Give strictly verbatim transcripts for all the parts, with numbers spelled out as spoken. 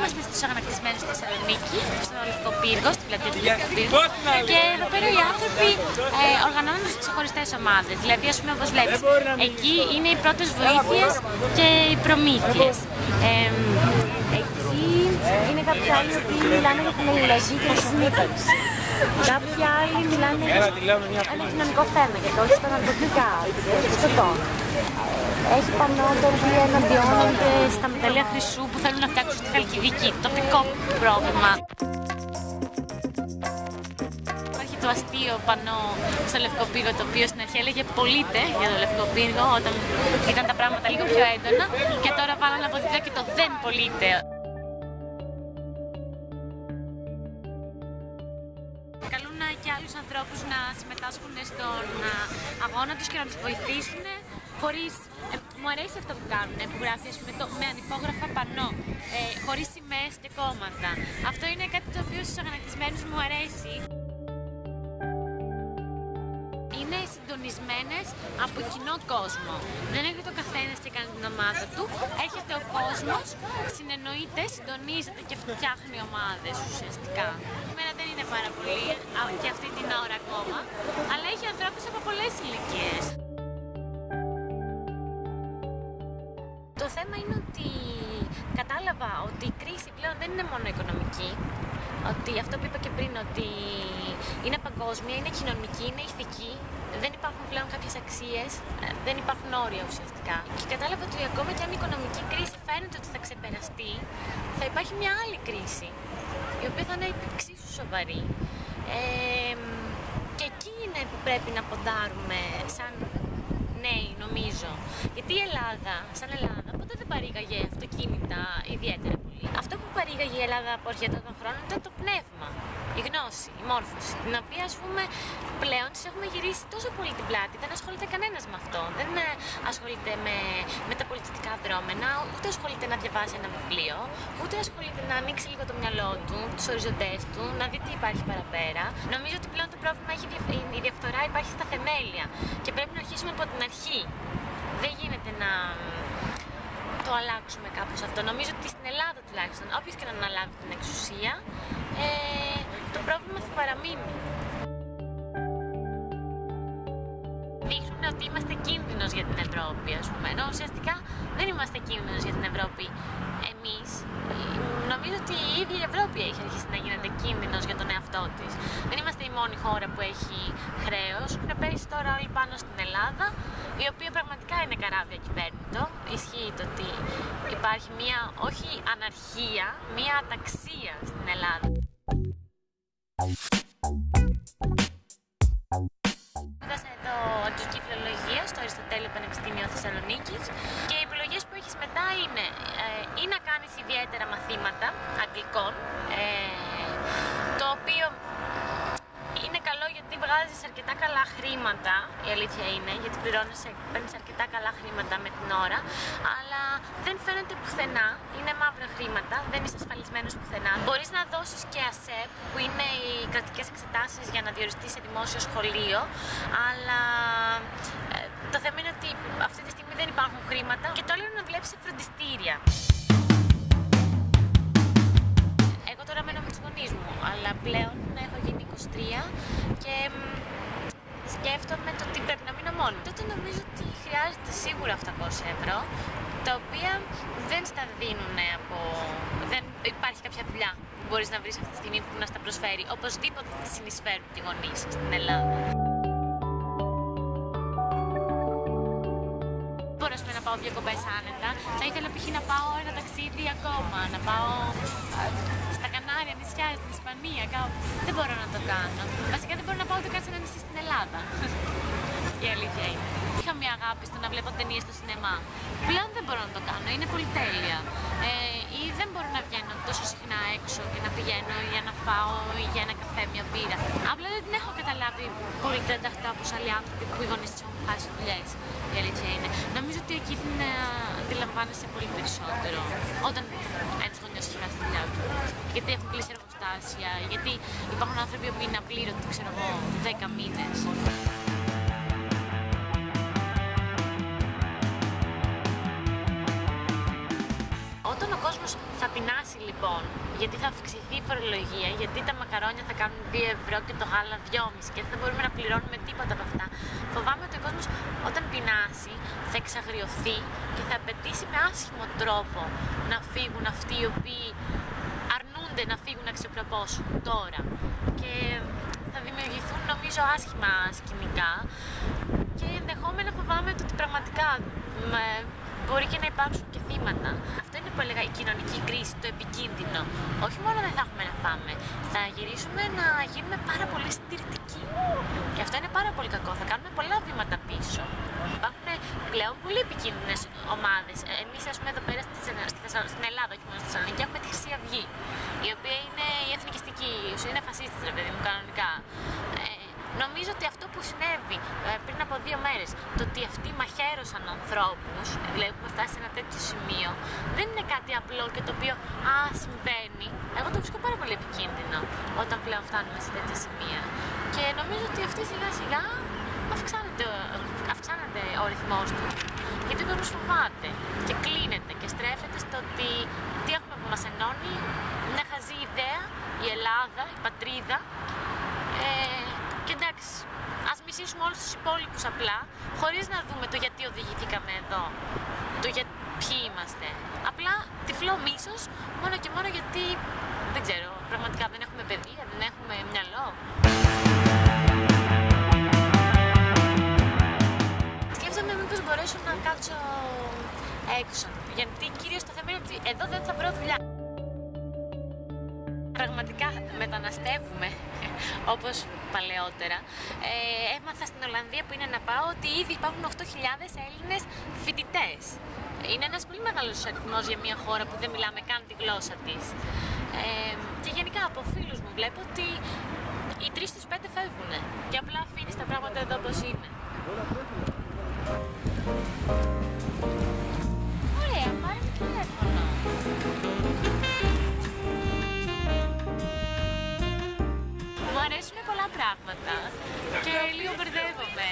Είμαστε στους αγανακτισμένους στη Θεσσαλονίκη, στον Ολυφικό Πύργο, στην πλατεία του Ολυφικού Πύργου. Και εδώ πέρα οι άνθρωποι ε, οργανώνουν σε ξεχωριστές ομάδες. Δηλαδή, ας πούμε, όπως βλέπεις, εκεί είναι οι πρώτες βοήθειες και οι προμήθειες. Ε, εκεί είναι κάποιοι άλλοι που μιλάνε για την αλληλεγγύη και τις μήκες. Κάποιοι άλλοι μιλάνε για ένα κοινωνικό θέμα, γιατί όχι στα ναρκωτικά, όχι στο τόνο. Έχει πανότοποι εναντιώνονται στα μεταλλεία χρυσού που θέλουν να φτιάξουν στη Χαλκιδική. Τοπικό πρόβλημα. Υπάρχει το αστείο πανό στο Λευκό Πύργο, το οποίο στην αρχή έλεγε «Πολύτε» για το Λευκό Πύργο, όταν ήταν τα πράγματα λίγο πιο έντονα. Και τώρα βάλανε από δίπλα και το «Δεν πολύτε». Καλούν και άλλους ανθρώπους να συμμετάσχουν στον αγώνα τους και να τους βοηθήσουν. Χωρίς, ε, μου αρέσει αυτό που κάνουν, που γράφει με, το, με ανυπόγραφα πανό, ε, χωρίς σημαίες και κόμματα. Αυτό είναι κάτι το οποίο στους αγανακτισμένους μου αρέσει. Είναι συντονισμένες από κοινό κόσμο. Δεν έχει το καθένας και κάνει την ομάδα του. Έρχεται ο κόσμος, συνεννοείται, συντονίζεται και φτιάχνει ομάδες ουσιαστικά. Σήμερα δεν είναι πάρα πολύ και αυτή την ώρα ακόμα, αλλά έχει ανθρώπους από πολλές ηλικίες. Το θέμα είναι ότι κατάλαβα ότι η κρίση πλέον δεν είναι μόνο οικονομική, ότι αυτό που είπα και πριν, ότι είναι παγκόσμια, είναι κοινωνική, είναι ηθική, δεν υπάρχουν πλέον κάποιες αξίες, δεν υπάρχουν όρια ουσιαστικά. Και κατάλαβα ότι ακόμα και αν η οικονομική κρίση φαίνεται ότι θα ξεπεραστεί, θα υπάρχει μια άλλη κρίση, η οποία θα είναι εξίσου σοβαρή. Ε, και εκεί είναι που πρέπει να ποντάρουμε σαν νέοι, νομίζω. Γιατί η Ελλάδα, σαν Ελλάδα, ποτέ δεν παρήγαγε αυτοκίνητα ιδιαίτερα πολύ. Αυτό που παρήγαγε η Ελλάδα από αρχαία των χρόνων ήταν το πνεύμα, η γνώση, η μόρφωση, την οποία, ας πούμε, πλέον τις έχουμε γυρίσει τόσο πολύ την πλάτη. Δεν ασχολείται κανένας με αυτό. Δεν ασχολείται με, με τα πολιτιστικά δρόμενα, ούτε ασχολείται να διαβάσει ένα βιβλίο, ούτε ασχολείται να ανοίξει λίγο το μυαλό του, τους οριζοντές του, να δει τι υπάρχει παραπέρα. Νομίζω ότι πλέον το πρόβλημα έχει, η διαφθορά υπάρχει στα θεμέλια και πρέπει να αρχίσουμε από την αρχή. Δεν γίνεται να το αλλάξουμε κάπως αυτό. Νομίζω ότι στην Ελλάδα τουλάχιστον, όποιος και να αναλάβει την εξουσία, ε, το πρόβλημα θα παραμείνει. Δείχνουν ότι είμαστε κίνδυνος για την Ευρώπη, ας πούμε. Ενώ ουσιαστικά δεν είμαστε κίνδυνος για την Ευρώπη εμείς. Νομίζω ότι η ίδια η Ευρώπη έχει αρχίσει να γίνεται κίνδυνος για τον εαυτό της. Δεν είμαστε η μόνη χώρα που έχει χρέος. Να πέσει τώρα όλοι πάνω στην Ελλάδα, η οποία πραγματικά είναι καράβια κυβέρνητο. Ισχύει το ότι υπάρχει μία, όχι αναρχία, μία αταξία στην Ελλάδα. Στο Αριστοτέλειο Πανεπιστήμιο Θεσσαλονίκης και οι επιλογές που έχεις μετά είναι ε, ή να κάνεις ιδιαίτερα μαθήματα αγγλικών, ε, το οποίο είναι καλό γιατί βγάζεις αρκετά καλά χρήματα, η αλήθεια είναι, γιατί πληρώνεις, παίρνεις αρκετά καλά χρήματα με την ώρα, αλλά δεν φαίνεται πουθενά, είναι μαύρα χρήματα, δεν είσαι ασφαλισμένος πουθενά. Μπορείς να δώσεις και ΑΣΕΠ, που είναι οι κρατικές εξετάσεις για να διοριστείς σε δημόσιο σχολείο, αλλά το θέμα είναι ότι αυτή τη στιγμή δεν υπάρχουν χρήματα και το άλλο είναι να δουλέψεις σε φροντιστήρια. Εγώ τώρα μένω με τους γονείς μου, αλλά πλέον έχω γίνει είκοσι τρία και σκέφτομαι το τι πρέπει να μείνω μόνη. Τότε νομίζω ότι χρειάζεται σίγουρα οκτακόσια ευρώ, τα οποία δεν στα δίνουν από... Δεν υπάρχει κάποια δουλειά που μπορείς να βρεις αυτή τη στιγμή που να στα προσφέρει. Οπωσδήποτε συνεισφέρουν οι γονείς στην Ελλάδα. Να πάω δύο κομπές άνετα. Θα ήθελα π.χ. να πάω ένα ταξίδι ακόμα, να πάω στα Κανάρια, νησιά, στην Ισπανία, κάπου. Δεν μπορώ να το κάνω. Βασικά δεν μπορώ να πάω ούτε καν σε ένα νησί στην Ελλάδα. Η αλήθεια είναι. Είχα μια αγάπη στο να βλέπω ταινίες στο σινεμά. Πλέον δεν μπορώ να το κάνω, είναι πολυτέλεια. Ε, ή δεν μπορώ να βγαίνω τόσο συχνά έξω και να πηγαίνω για να φάω ή για ένα καφέ, μια μπύρα. Απλά δεν την έχω καταλάβει πολύ τρένταχτα όπως άλλοι άνθρωποι που οι γονείς της έχουν χάσει δουλειές. Η αλήθεια είναι. Νομίζω ότι εκεί την αντιλαμβάνεσαι πολύ περισσότερο όταν ένας γονιός έχει χάσει τη δουλειά του. Γιατί έχουν κλείσει εργοστάσια, γιατί υπάρχουν άνθρωποι που είναι απλήρωτοι, ξέρω εγώ, δέκα μήνες. Όταν ο κόσμος θα πεινάσει λοιπόν, γιατί θα αυξηθεί η φορολογία, γιατί τα μακαρόνια θα κάνουν δύο ευρώ και το γάλα δυόμισι και δεν θα μπορούμε να πληρώνουμε τίποτα από αυτά, φοβάμαι ότι ο κόσμος όταν πεινάσει θα εξαγριωθεί και θα απαιτήσει με άσχημο τρόπο να φύγουν αυτοί οι οποίοι αρνούνται να φύγουν να ξεπροπώσουν τώρα. Και θα δημιουργηθούν νομίζω άσχημα σκηνικά και ενδεχόμενα φοβάμαι ότι πραγματικά με... μπορεί και να υπάρξουν και θύματα. Αυτό είναι που έλεγα η κοινωνική κρίση, το επικίνδυνο. Όχι μόνο δεν θα έχουμε να φάμε, θα γυρίσουμε να γίνουμε πάρα πολύ συντηρητικοί. Και αυτό είναι πάρα πολύ κακό, θα κάνουμε πολλά βήματα πίσω. Υπάρχουν πλέον πολύ επικίνδυνες ομάδες. Εμείς, ας πούμε, εδώ πέρα στην Ελλάδα, όχι μόνο στη Θεσσαλονίκη, έχουμε τη Χρυσή Αυγή, η οποία είναι η εθνικιστική, είναι φασίστες, ρε παιδί μου, κανονικά. Νομίζω ότι αυτό που συνέβη πριν από δύο μέρες, το ότι αυτοί μαχαίρωσαν ανθρώπους, δηλαδή έχουμε φτάσει σε ένα τέτοιο σημείο, δεν είναι κάτι απλό και το οποίο α, συμβαίνει. Εγώ το βρίσκω πάρα πολύ επικίνδυνο όταν πλέον φτάνουμε σε τέτοια σημεία. Και νομίζω ότι αυτή σιγά σιγά αυξάνεται, αυξάνεται ο ρυθμός του. Γιατί ο κόσμος φοβάται και κλείνεται και στρέφεται στο ότι τι έχουμε που μας ενώνει, μια χαζή ιδέα, η Ελλάδα, η πατρίδα. Ε, Και εντάξει, ας μισήσουμε όλους τους υπόλοιπους απλά, χωρίς να δούμε το γιατί οδηγηθήκαμε εδώ, το για ποιοι είμαστε. Απλά τυφλό μίσος, μόνο και μόνο γιατί, δεν ξέρω, πραγματικά δεν έχουμε παιδεία, δεν έχουμε μυαλό. Σκέφτομαι μήπως μπορέσω να κάτσω έξω, γιατί κυρίως το θέμα είναι ότι εδώ δεν θα βρω δουλειά. Πραγματικά μεταναστεύουμε, όπως παλαιότερα. Ε, έμαθα στην Ολλανδία που είναι να πάω ότι ήδη υπάρχουν οκτώ χιλιάδες Έλληνες φοιτητές. Είναι ένας πολύ μεγάλος αριθμός για μια χώρα που δεν μιλάμε καν τη γλώσσα της. Ε, και γενικά από φίλους μου βλέπω ότι οι τρεις στους πέντε φεύγουν και απλά αφήνεις τα πράγματα εδώ όπως είναι. Ωραία, πάρε το τηλέφωνο. Μου αρέσουν πολλά πράγματα και λίγο μπερδεύομαι.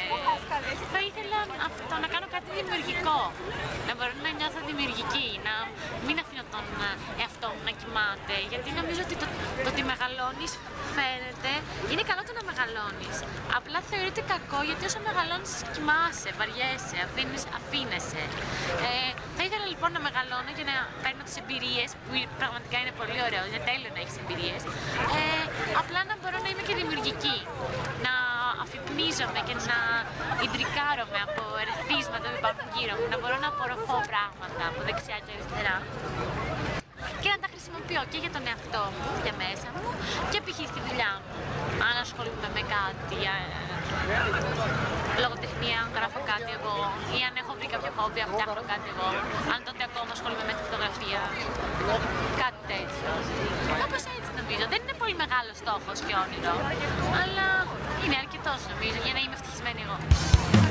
Θα ήθελα αυτό, να κάνω κάτι δημιουργικό, να μπορώ να νιώθω δημιουργική, να μην αφήνω τον εαυτό μου να κοιμάται, γιατί νομίζω ότι το, το ότι μεγαλώνεις φαίνεται, είναι καλό το να μεγαλώνεις, απλά θεωρείται κακό γιατί όσο μεγαλώνεις κοιμάσαι, βαριέσαι, αφήνεις, αφήνεσαι. Ε, θα ήθελα λοιπόν να μεγαλώνω και να παίρνω τις εμπειρίες που πραγματικά είναι πολύ ωραίο, είναι τέλειο να έχεις εμπειρίες, ε, απλά να μπορώ να είμαι και δημιουργική, να αφυπνίζομαι και να ιντρικάρομαι από ερεθίσματα που υπάρχουν γύρω μου, να μπορώ να απορροφώ πράγματα από δεξιά και αριστερά και να τα χρησιμοποιώ και για τον εαυτό μου, για μέσα μου και π.χ. στη δουλειά μου. Αν ασχολούμαι με κάτι, λογοτεχνία, αν γράφω κάτι εγώ ή αν έχω βρει κάποιο χόμπι, αν φτιάχνω κάτι εγώ, αν τότε ακόμα ασχολούμαι με τη φωτογραφία, κάτι τέτοιο. Κάπως έτσι νομίζω. Δεν είναι πολύ μεγάλο στόχος και όνειρο, αλλά είναι αρκετός νομίζω για να είμαι ευτυχισμένη εγώ.